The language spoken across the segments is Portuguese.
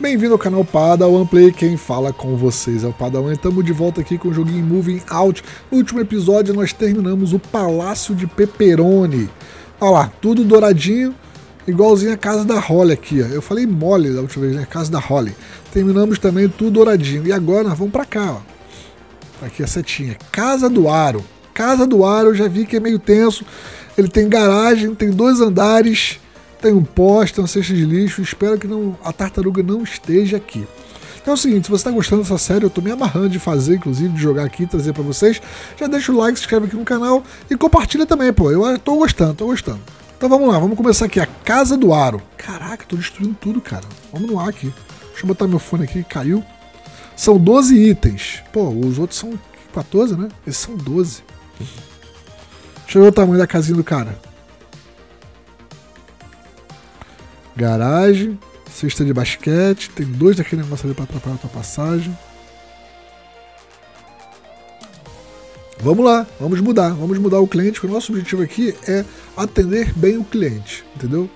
Bem-vindo ao canal Padawan Play, quem fala com vocês é o Padawan. Estamos de volta aqui com o joguinho Moving Out. No último episódio nós terminamos o Palácio de Pepperoni. Olha lá, tudo douradinho, igualzinho a casa da Holly aqui, ó. Eu falei mole da última vez, né? Casa da Holly. Terminamos também tudo douradinho. E agora nós vamos pra cá, ó. Aqui a setinha. Casa do Aro. Casa do Aro, eu já vi que é meio tenso. Ele tem garagem, tem 2 andares... Tem um poste, tem uma cesta de lixo, espero que não, a tartaruga não esteja aqui. Então é o seguinte, se você está gostando dessa série, eu tô me amarrando de fazer, inclusive, de jogar aqui, trazer para vocês. Já deixa o like, se inscreve aqui no canal e compartilha também, pô. Eu tô gostando, Então vamos lá, vamos começar aqui, a Casa do Aro. Caraca, tô destruindo tudo, cara. Vamos no ar aqui. Deixa eu botar meu fone aqui, caiu. São 12 itens. Pô, os outros são 14, né? Esses são 12. Deixa eu ver o tamanho da casinha do cara. Garagem, cesta de basquete, tem 2 daquele negócio ali pra atrapalhar a tua passagem. Vamos lá, vamos mudar o cliente, porque o nosso objetivo aqui é atender bem o cliente, entendeu?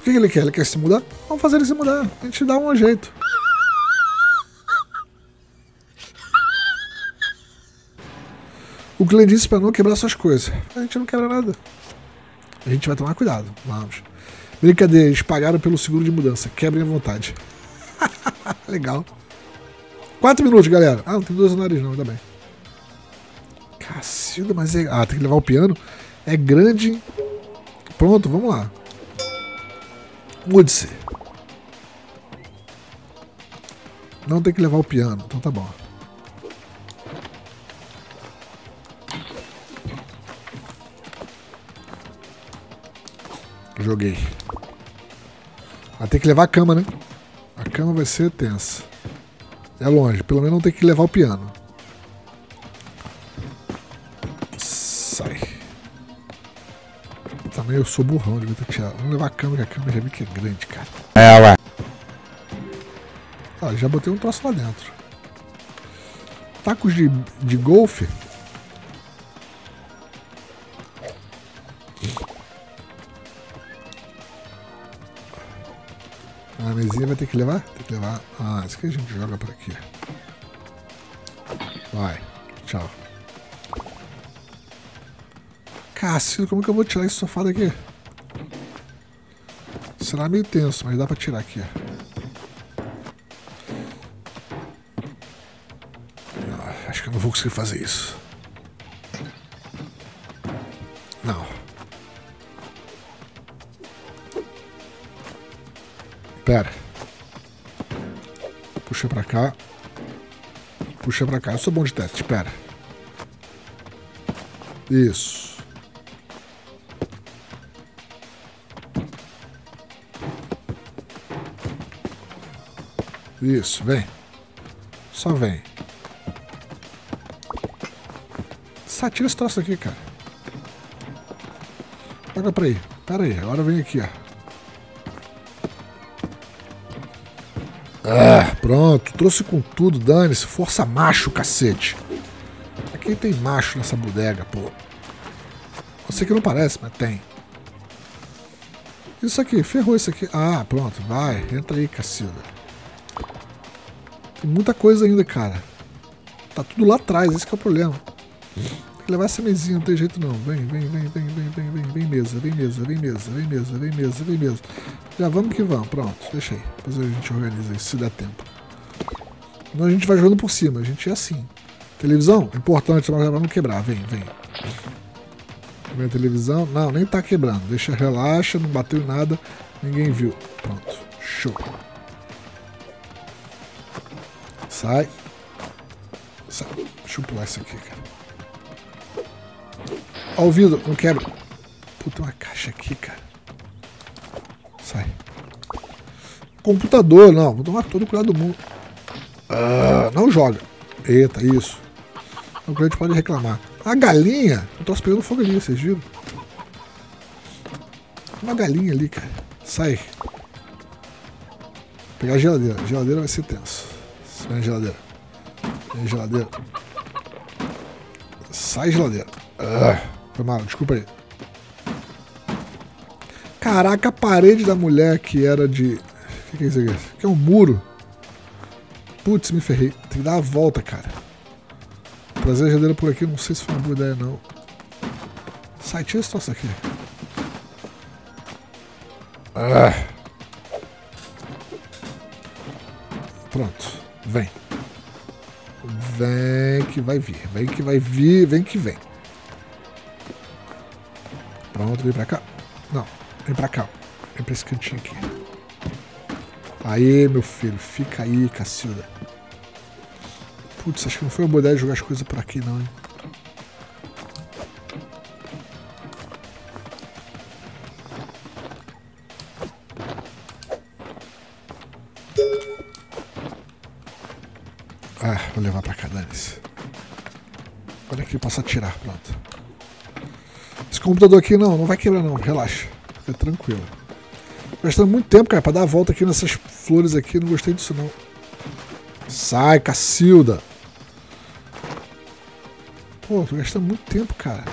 O que ele quer? Ele quer se mudar? Vamos fazer ele se mudar, a gente dá um jeito. O cliente disse pra não quebrar suas coisas, a gente não quebra nada. A gente vai tomar cuidado, vamos. Brincadeira, eles pagaram pelo seguro de mudança. Quebrem à vontade. Legal. 4 minutos, galera. Ah, não tem 2 andares não, ainda bem. Cacilda, mas é... Ah, tem que levar o piano. É grande. Pronto, vamos lá. Mude-se. Não tem que levar o piano, então tá bom. Joguei. Vai ter que levar a cama, né? A cama vai ser tensa. É longe. Pelo menos não tem que levar o piano. Sai. Também eu sou burrão. Devia ter tirado. Vamos levar a cama, que a cama já vi que é grande, cara. É, ué. Ah, já botei um troço lá dentro. Tacos de golfe. A mesinha vai ter que levar? Tem que levar. Ah, isso que a gente joga por aqui. Vai. Tchau. Cacilda, como é que eu vou tirar esse sofá daqui? Será meio tenso, mas dá pra tirar aqui. Ah, acho que eu não vou conseguir fazer isso. Não. Pera. Puxa pra cá. Puxa pra cá. Eu sou bom de teste. Pera. Isso. Isso. Vem. Só vem. Só tira esse troço aqui, cara. Olha pra aí. Pera aí. Agora vem aqui, ó. Ah, pronto, trouxe com tudo, dane-se, força macho, cacete. Aqui tem macho nessa bodega, pô. Eu sei que não parece, mas tem. Isso aqui, ferrou isso aqui. Ah, pronto, vai, entra aí, Cacilda. Tem muita coisa ainda, cara. Tá tudo lá atrás, esse que é o problema. Tem que levar essa mesinha, não tem jeito não. Vem mesa. Já vamos que vamos, pronto, deixa aí. Depois a gente organiza isso, se dá tempo. Então a gente vai jogando por cima, a gente é assim. Televisão, importante, mas não quebrar, vem. Vem a televisão, não, nem tá quebrando. Deixa, relaxa, não bateu em nada, ninguém viu. Pronto, show. Sai. Sai, deixa eu pular isso aqui, cara. Ó o vidro, não quebra. Puta, uma caixa aqui, cara. Sai. Computador, não. Vou tomar todo o cuidado do mundo. Ah, não joga. Eita, isso. O cliente pode reclamar. A galinha. Eu tô esperando fogo ali, vocês viram? Uma galinha ali, cara. Sai. Vou pegar a geladeira. A geladeira vai ser tenso. Sai a geladeira. Sai a geladeira. Sai a geladeira. Ah, foi mal, desculpa aí. Caraca, a parede da mulher que era de... O que é isso aqui? Que é um muro. Putz, me ferrei. Tem que dar a volta, cara. Trazer a geladeira por aqui, não sei se foi uma boa ideia, não. Sai, tira esse troço aqui. Ah. Pronto. Vem. Vem que vai vir. Vem que vai vir. Vem que vem. Pronto, vem pra cá. Não, vem pra cá. Vem pra esse cantinho aqui. Aê, meu filho. Fica aí, cacilda. Putz, acho que não foi uma boa ideia jogar as coisas por aqui, não, hein? Ah, vou levar pra cá, dane-se. Olha aqui, posso atirar, pronto. Esse computador aqui não vai quebrar não, relaxa. É tranquilo. Gastando muito tempo, cara, pra dar a volta aqui nessas flores aqui, não gostei disso não. Sai, Cacilda! Pô, tô gastando muito tempo, cara.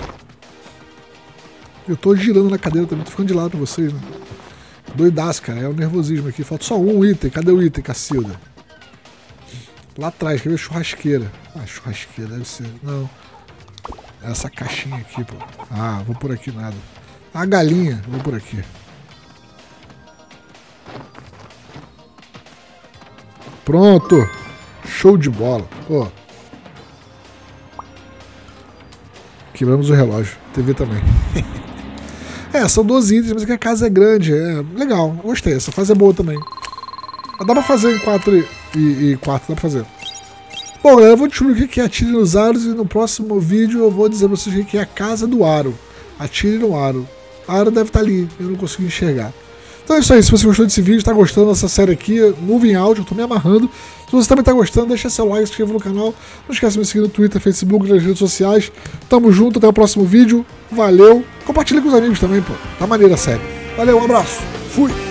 Eu tô girando na cadeira também, tô ficando de lado pra vocês, né? Doidaço, cara, é o nervosismo aqui. Falta só um item, cadê o item, Cacilda? Lá atrás, quer ver churrasqueira? Ah, churrasqueira, deve ser. Não. Essa caixinha aqui, pô. Ah, vou por aqui nada. A galinha, vou por aqui. Pronto! Show de bola. Ó. Quebramos o relógio. TV também. É, são 12 itens, mas aqui a casa é grande. É legal, gostei. Essa fase é boa também. Mas dá pra fazer em 4 e 4, dá pra fazer. Bom, galera, eu vou descobrir o que é atire nos aros e no próximo vídeo eu vou dizer pra vocês o que é a casa do aro. Atire no aro. A aro deve estar ali, eu não consegui enxergar. Então é isso aí, se você gostou desse vídeo, tá gostando dessa série aqui, Moving Out, eu tô me amarrando. Se você também tá gostando, deixa seu like, se inscreva no canal. Não esquece de me seguir no Twitter, Facebook, nas redes sociais. Tamo junto, até o próximo vídeo. Valeu. Compartilha com os amigos também, pô. Tá maneira a série. Valeu, um abraço. Fui.